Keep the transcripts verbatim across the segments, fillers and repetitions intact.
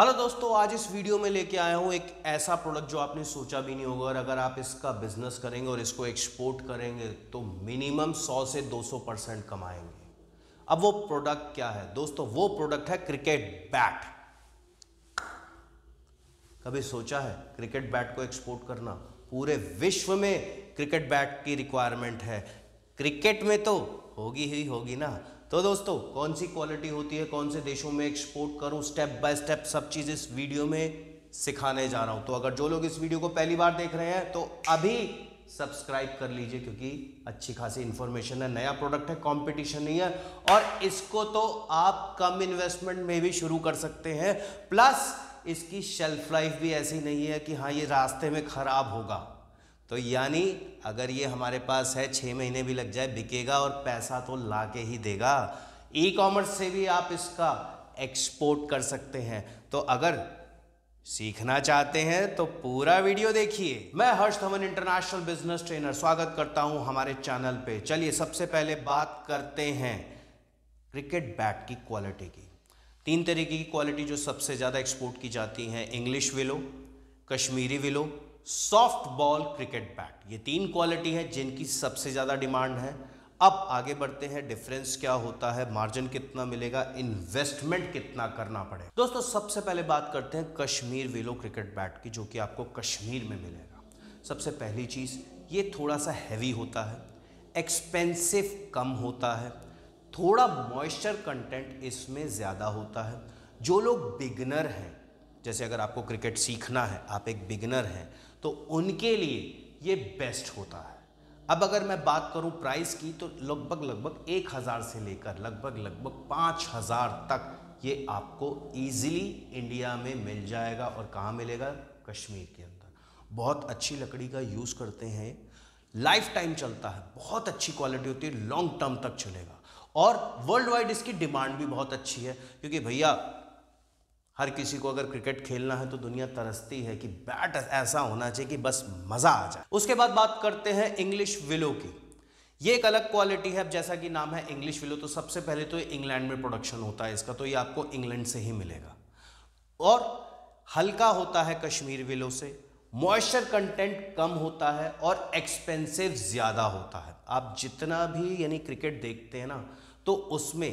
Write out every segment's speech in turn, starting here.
Hello दोस्तों, आज इस वीडियो में लेके आया हूँ एक ऐसा प्रोडक्ट जो आपने सोचा भी नहीं होगा। और अगर आप इसका बिजनेस करेंगे और इसको एक्सपोर्ट करेंगे तो मिनिमम सौ से दो सौ परसेंट कमाएंगे। अब वो प्रोडक्ट क्या है दोस्तों? वो प्रोडक्ट है क्रिकेट बैट। कभी सोचा है क्रिकेट बैट को एक्सपोर्ट करना? पूरे विश्व में क्रिकेट बैट की रिक्वायरमेंट है, क्रिकेट में तो होगी ही होगी ना। तो दोस्तों, कौन सी क्वालिटी होती है, कौन से देशों में एक्सपोर्ट करूं, स्टेप बाय स्टेप सब चीज़ इस वीडियो में सिखाने जा रहा हूं। तो अगर जो लोग इस वीडियो को पहली बार देख रहे हैं तो अभी सब्सक्राइब कर लीजिए, क्योंकि अच्छी खासी इंफॉर्मेशन है, नया प्रोडक्ट है, कंपटीशन नहीं है और इसको तो आप कम इन्वेस्टमेंट में भी शुरू कर सकते हैं। प्लस इसकी शेल्फ लाइफ भी ऐसी नहीं है कि हाँ ये रास्ते में खराब होगा। तो यानी अगर ये हमारे पास है, छः महीने भी लग जाए बिकेगा और पैसा तो ला के ही देगा। ई कॉमर्स से भी आप इसका एक्सपोर्ट कर सकते हैं। तो अगर सीखना चाहते हैं तो पूरा वीडियो देखिए। मैं Harsh Dhawan, international business trainer, स्वागत करता हूं हमारे चैनल पे। चलिए सबसे पहले बात करते हैं क्रिकेट बैट की क्वालिटी की। तीन तरीके की क्वालिटी जो सबसे ज़्यादा एक्सपोर्ट की जाती हैं, English willow, Kashmiri willow, soft ball cricket bat. ये तीन क्वालिटी है जिनकी सबसे ज़्यादा डिमांड है। अब आगे बढ़ते हैं, डिफरेंस क्या होता है, मार्जिन कितना मिलेगा, इन्वेस्टमेंट कितना करना पड़ेगा। दोस्तों, सबसे पहले बात करते हैं कश्मीर विलो क्रिकेट बैट की, जो कि आपको कश्मीर में मिलेगा। सबसे पहली चीज़, ये थोड़ा सा हैवी होता है, एक्सपेंसिव कम होता है, थोड़ा मॉइस्चर कंटेंट इसमें ज़्यादा होता है। जो लोग बिगनर हैं, जैसे अगर आपको क्रिकेट सीखना है, आप एक बिगनर हैं, तो उनके लिए ये बेस्ट होता है। अब अगर मैं बात करूं प्राइस की, तो लगभग लगभग एक हज़ार से लेकर लगभग लगभग पाँच हज़ार तक ये आपको इजीली इंडिया में मिल जाएगा। और कहाँ मिलेगा? कश्मीर के अंदर। बहुत अच्छी लकड़ी का यूज़ करते हैं, लाइफ टाइम चलता है, बहुत अच्छी क्वालिटी होती है, लॉन्ग टर्म तक चलेगा। और वर्ल्ड वाइड इसकी डिमांड भी बहुत अच्छी है, क्योंकि भैया हर किसी को अगर क्रिकेट खेलना है तो दुनिया तरसती है कि बैट ऐसा होना चाहिए कि बस मज़ा आ जाए। उसके बाद बात करते हैं इंग्लिश विलो की। ये एक अलग क्वालिटी है। अब जैसा कि नाम है इंग्लिश विलो, तो सबसे पहले तो इंग्लैंड में प्रोडक्शन होता है इसका, तो ये आपको इंग्लैंड से ही मिलेगा। और हल्का होता है कश्मीर विलो से, मॉइस्चर कंटेंट कम होता है और एक्सपेंसिव ज़्यादा होता है। आप जितना भी यानी क्रिकेट देखते हैं ना, तो उसमें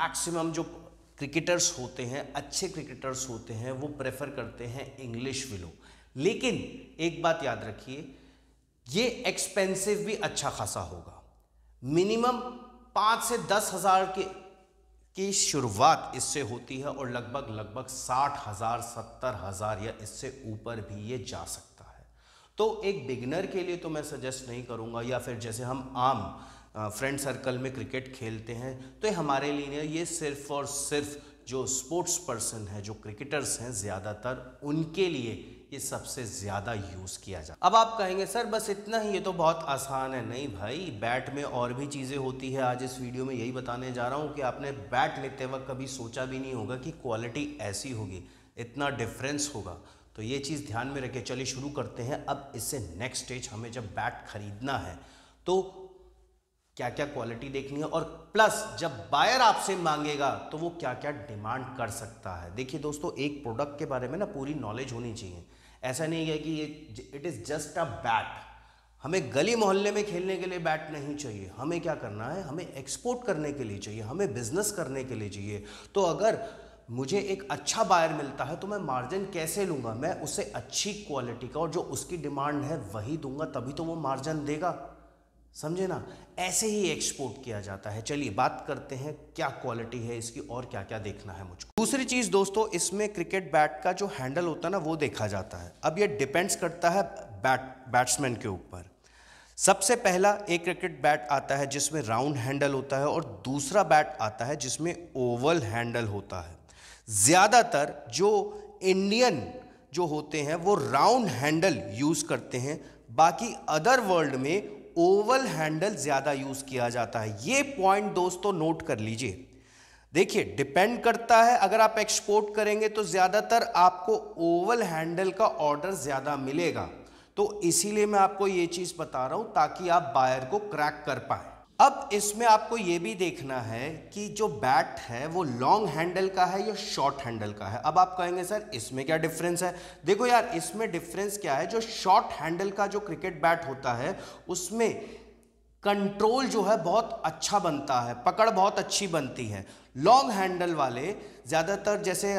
मैक्सिमम जो क्रिकेटर्स होते हैं, अच्छे क्रिकेटर्स होते हैं, वो प्रेफर करते हैं इंग्लिश विलो। लेकिन एक बात याद रखिए, ये एक्सपेंसिव भी अच्छा खासा होगा। मिनिमम पाँच से दस हज़ार के की शुरुआत इससे होती है और लगभग लगभग साठ हज़ार सत्तर हज़ार या इससे ऊपर भी ये जा सकता है। तो एक बिगनर के लिए तो मैं सजेस्ट नहीं करूँगा। या फिर जैसे हम आम फ्रेंड सर्कल में क्रिकेट खेलते हैं, तो हमारे लिए ये सिर्फ और सिर्फ जो स्पोर्ट्स पर्सन है, जो क्रिकेटर्स हैं, ज़्यादातर उनके लिए ये सबसे ज़्यादा यूज़ किया जाए। अब आप कहेंगे सर बस इतना ही, ये तो बहुत आसान है। नहीं भाई, बैट में और भी चीज़ें होती है। आज इस वीडियो में यही बताने जा रहा हूँ कि आपने बैट लेते वक्त कभी सोचा भी नहीं होगा कि क्वालिटी ऐसी होगी, इतना डिफरेंस होगा। तो ये चीज़ ध्यान में रखें। चलिए शुरू करते हैं। अब इससे नेक्स्ट स्टेज, हमें जब बैट खरीदना है तो क्या क्या क्वालिटी देखनी है, और प्लस जब बायर आपसे मांगेगा तो वो क्या क्या डिमांड कर सकता है। देखिए दोस्तों, एक प्रोडक्ट के बारे में ना पूरी नॉलेज होनी चाहिए। ऐसा नहीं है कि ये it is just a bat. हमें गली मोहल्ले में खेलने के लिए बैट नहीं चाहिए। हमें क्या करना है, हमें एक्सपोर्ट करने के लिए चाहिए, हमें बिजनेस करने के लिए चाहिए। तो अगर मुझे एक अच्छा बायर मिलता है तो मैं मार्जिन कैसे लूँगा? मैं उसे अच्छी क्वालिटी का और जो उसकी डिमांड है वही दूंगा, तभी तो वो मार्जिन देगा। समझे ना, ऐसे ही एक्सपोर्ट किया जाता है। चलिए बात करते हैं क्या क्वालिटी है इसकी और क्या क्या देखना है मुझको। दूसरी चीज़ दोस्तों, इसमें क्रिकेट बैट का जो हैंडल होता है ना, वो देखा जाता है। अब ये डिपेंड्स करता है बैट बैट्समैन के ऊपर। सबसे पहला एक क्रिकेट बैट आता है जिसमें राउंड हैंडल होता है, और दूसरा बैट आता है जिसमें ओवल हैंडल होता है। ज़्यादातर जो इंडियन जो होते हैं वो राउंड हैंडल यूज़ करते हैं, बाकी अदर वर्ल्ड में ओवल हैंडल ज़्यादा यूज़ किया जाता है। ये पॉइंट दोस्तों नोट कर लीजिए। देखिए, डिपेंड करता है, अगर आप एक्सपोर्ट करेंगे तो ज़्यादातर आपको ओवल हैंडल का ऑर्डर ज़्यादा मिलेगा। तो इसीलिए मैं आपको ये चीज़ बता रहा हूँ ताकि आप बायर को क्रैक कर पाएँ। अब इसमें आपको ये भी देखना है कि जो बैट है वो लॉन्ग हैंडल का है या शॉर्ट हैंडल का है। अब आप कहेंगे सर इसमें क्या डिफरेंस है? देखो यार, इसमें डिफरेंस क्या है, जो शॉर्ट हैंडल का जो क्रिकेट बैट होता है उसमें कंट्रोल जो है बहुत अच्छा बनता है, पकड़ बहुत अच्छी बनती है। लॉन्ग हैंडल वाले ज़्यादातर जैसे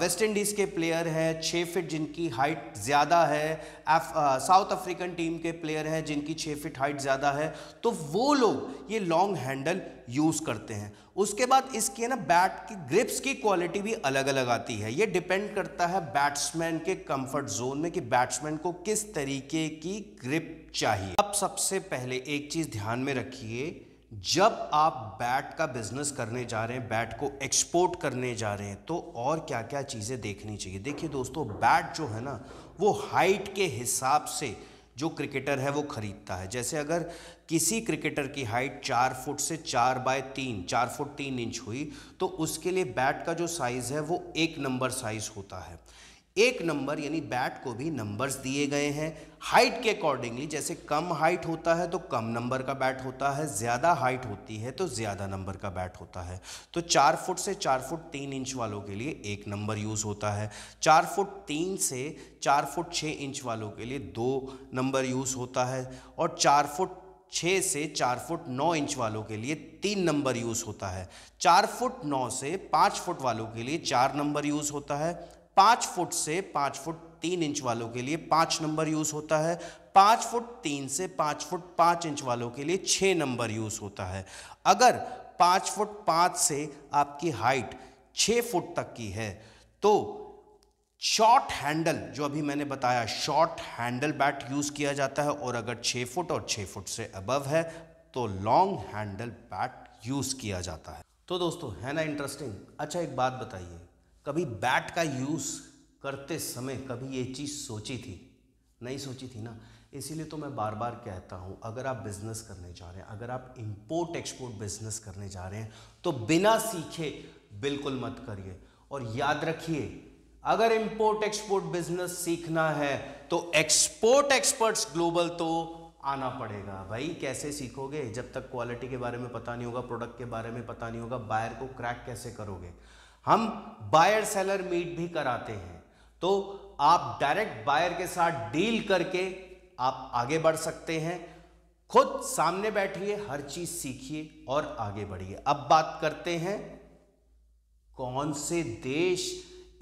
वेस्ट इंडीज़ के प्लेयर हैं छः फिट जिनकी हाइट ज़्यादा है, साउथ अफ्रीकन टीम के प्लेयर हैं जिनकी छः फिट हाइट ज़्यादा है, तो वो लोग ये लॉन्ग हैंडल यूज़ करते हैं। उसके बाद इसके ना बैट की ग्रिप्स की क्वालिटी भी अलग अलग आती है। ये डिपेंड करता है बैट्समैन के कंफर्ट जोन में कि बैट्समैन को किस तरीके की ग्रिप चाहिए। अब सबसे पहले एक चीज़ ध्यान में रखिए, जब आप बैट का बिजनेस करने जा रहे हैं, बैट को एक्सपोर्ट करने जा रहे हैं, तो और क्या क्या चीज़ें देखनी चाहिए। देखिए दोस्तों, बैट जो है ना वो हाइट के हिसाब से जो क्रिकेटर है वो खरीदता है। जैसे अगर किसी क्रिकेटर की हाइट चार फुट से चार बाय तीन चार फुट तीन इंच हुई तो उसके लिए बैट का जो साइज़ है वो एक नंबर साइज़ होता है। एक नंबर यानी बैट को भी नंबर्स दिए गए हैं हाइट के अकॉर्डिंगली। जैसे कम हाइट होता है तो कम नंबर का बैट होता है, ज़्यादा हाइट होती है तो ज़्यादा नंबर का बैट होता है। तो चार फुट से चार फुट तीन इंच वालों के लिए एक नंबर यूज़ होता है, चार फुट तीन से चार फुट छः इंच वालों के लिए दो नंबर यूज़ होता है, और चार फुट छः से चार फुट नौ इंच वालों के लिए तीन नंबर यूज़ होता है। चार फुट नौ से पाँच फुट वालों के लिए चार नंबर यूज़ होता है, पाँच फुट से पाँच फुट तीन इंच वालों के लिए पाँच नंबर यूज़ होता है, पाँच फुट तीन से पाँच फुट पाँच इंच वालों के लिए छः नंबर यूज़ होता है। अगर पाँच फुट पाँच से आपकी हाइट छः फुट तक की है तो शॉर्ट हैंडल जो अभी मैंने बताया शॉर्ट हैंडल बैट यूज़ किया जाता है, और अगर छः फुट और छः फुट से अबव है तो लॉन्ग हैंडल बैट यूज़ किया जाता है। तो दोस्तों है ना इंटरेस्टिंग। अच्छा एक बात बताइए, कभी बैट का यूज़ करते समय कभी ये चीज़ सोची थी? नहीं सोची थी ना, इसीलिए तो मैं बार बार कहता हूँ अगर आप बिज़नेस करने जा रहे हैं, अगर आप इंपोर्ट एक्सपोर्ट बिज़नेस करने जा रहे हैं तो बिना सीखे बिल्कुल मत करिए। और याद रखिए, अगर इंपोर्ट एक्सपोर्ट बिज़नेस सीखना है तो एक्सपोर्ट एक्सपर्ट्स ग्लोबल तो आना पड़ेगा भाई। कैसे सीखोगे जब तक क्वालिटी के बारे में पता नहीं होगा, प्रोडक्ट के बारे में पता नहीं होगा, बायर को क्रैक कैसे करोगे? हम बायर सेलर मीट भी कराते हैं, तो आप डायरेक्ट बायर के साथ डील करके आप आगे बढ़ सकते हैं। खुद सामने बैठिए, हर चीज सीखिए और आगे बढ़िए। अब बात करते हैं कौन से देश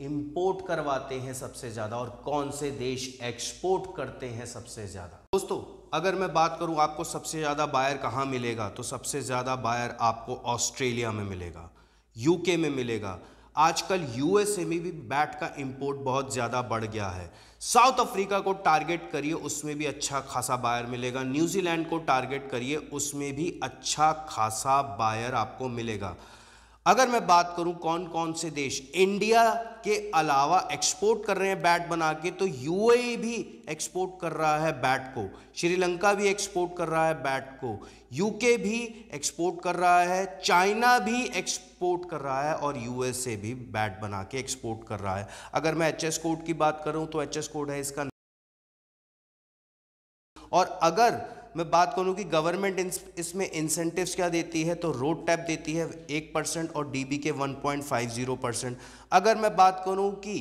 इंपोर्ट करवाते हैं सबसे ज़्यादा और कौन से देश एक्सपोर्ट करते हैं सबसे ज़्यादा। दोस्तों अगर मैं बात करूं आपको सबसे ज़्यादा बायर कहाँ मिलेगा, तो सबसे ज़्यादा बायर आपको ऑस्ट्रेलिया में मिलेगा, यूके में मिलेगा। आजकल यूएसए में भी बैट का इंपोर्ट बहुत ज़्यादा बढ़ गया है। साउथ अफ्रीका को टारगेट करिए, उसमें भी अच्छा खासा बायर मिलेगा। न्यूजीलैंड को टारगेट करिए, उसमें भी अच्छा खासा बायर आपको मिलेगा। अगर मैं बात करूं कौन कौन से देश इंडिया के अलावा एक्सपोर्ट कर रहे हैं बैट बना के, तो यूएई भी एक्सपोर्ट कर रहा है बैट को, श्रीलंका भी एक्सपोर्ट कर रहा है बैट को, यूके भी एक्सपोर्ट कर रहा है, चाइना भी एक्सपोर्ट कर रहा है, और यूएसए भी बैट बना के एक्सपोर्ट कर रहा है। अगर मैं एच एस कोड की बात करूं तो एच एस कोड है इसका। और अगर मैं बात करूँ कि गवर्नमेंट इसमें इंसेंटिव्स क्या देती है, तो रोड टैप देती है एक परसेंट और डीबी के one point five zero percent. अगर मैं बात करूँ कि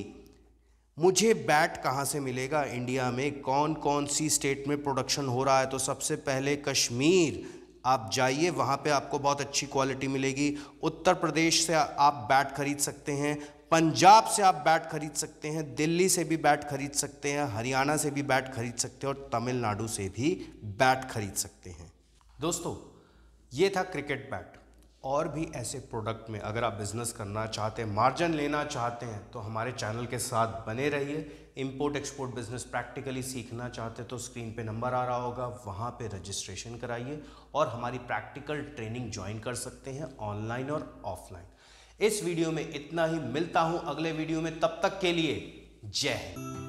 मुझे बैट कहाँ से मिलेगा इंडिया में, कौन कौन सी स्टेट में प्रोडक्शन हो रहा है, तो सबसे पहले कश्मीर आप जाइए, वहाँ पे आपको बहुत अच्छी क्वालिटी मिलेगी। उत्तर प्रदेश से आप बैट खरीद सकते हैं, पंजाब से आप बैट खरीद सकते हैं, दिल्ली से भी बैट खरीद सकते हैं, हरियाणा से भी बैट खरीद सकते हैं, और तमिलनाडु से भी बैट खरीद सकते हैं। दोस्तों ये था क्रिकेट बैट। और भी ऐसे प्रोडक्ट में अगर आप बिज़नेस करना चाहते हैं, मार्जिन लेना चाहते हैं, तो हमारे चैनल के साथ बने रहिए। इंपोर्ट एक्सपोर्ट बिज़नेस प्रैक्टिकली सीखना चाहते हैं तो स्क्रीन पे नंबर आ रहा होगा, वहाँ पे रजिस्ट्रेशन कराइए और हमारी प्रैक्टिकल ट्रेनिंग ज्वाइन कर सकते हैं ऑनलाइन और ऑफलाइन। इस वीडियो में इतना ही, मिलता हूँ अगले वीडियो में, तब तक के लिए जय हिंद।